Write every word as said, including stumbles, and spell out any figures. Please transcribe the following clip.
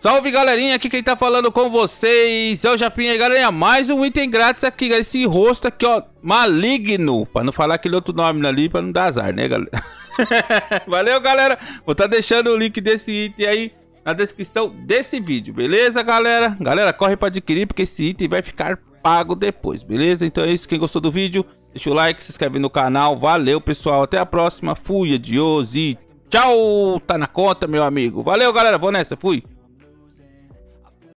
Salve, galerinha, aqui quem tá falando com vocês é o Japinha. E galerinha, mais um item grátis aqui, galera. Esse rosto aqui, ó, maligno, pra não falar aquele outro nome ali, pra não dar azar, né, galera? Valeu, galera, vou tá deixando o link desse item aí na descrição desse vídeo, beleza, galera? Galera, corre pra adquirir, porque esse item vai ficar pago depois, beleza? Então é isso, quem gostou do vídeo, deixa o like, se inscreve no canal, valeu, pessoal, até a próxima, fui, adiós e tchau, tá na conta, meu amigo. Valeu, galera, vou nessa, fui.